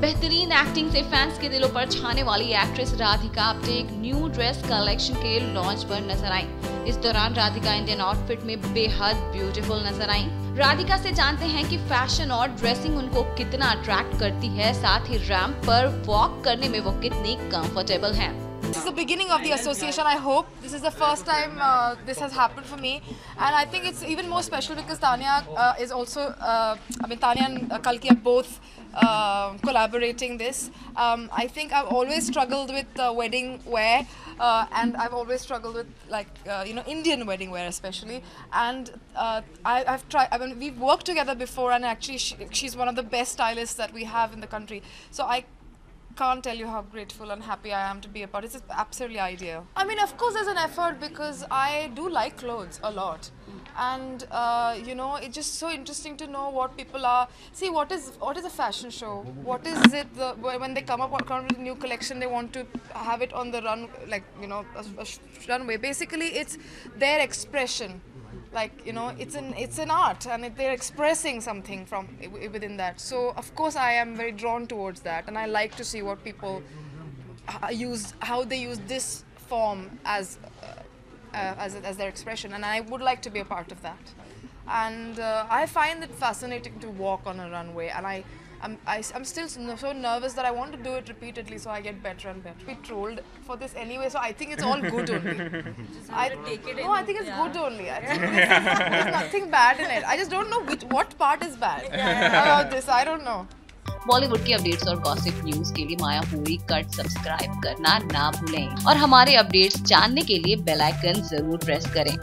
बेहतरीन एक्टिंग से फैंस के दिलों पर छाने वाली एक्ट्रेस राधिका आप्टे एक न्यू ड्रेस कलेक्शन के लॉन्च पर नजर आईं। इस दौरान राधिका इंडियन आउटफिट में बेहद ब्यूटीफुल नजर आईं। राधिका से जानते हैं कि फैशन और ड्रेसिंग उनको कितना अट्रैक्ट करती है, साथ ही रैंप पर वॉक करने में वो कितनी कंफर्टेबल हैं। This is the beginning of the association. I hope this is the first time this has happened for me, and I think it's even more special because Tanya is also. I mean, Tanya and Kalki are both collaborating this. I think I've always struggled with wedding wear, and I've always struggled with like Indian wedding wear especially. And I've tried. I mean, we've worked together before, and actually she's one of the best stylists that we have in the country. So I can't tell you how grateful and happy I am to be a part. This is absolutely ideal. I mean, of course, there's an effort because I do like clothes a lot, and it's just so interesting to know what people are. See, what is a fashion show? What is it when they come up with a new collection? They want to have it on the run, like a runway. Basically, it's their expression. Like it's an art, and they're expressing something from within that. So of course I am very drawn towards that, and I like to see what people use, how they use this form as their expression, and I would like to be a part of that. And I find it fascinating to walk on a runway, and I'm still so nervous that I want to do it repeatedly, so I get better and better. We trolled for this anyway, so I think it's all good only. I think it's good only. I think there's nothing bad in it. I just don't know what part is bad about this. I don't know. Bollywood की updates और gossip news के लिए माया पूरी cut subscribe करना ना भूलें और हमारे अपडेट्स जानने के लिए बेल आइकन जरूर प्रेस करें।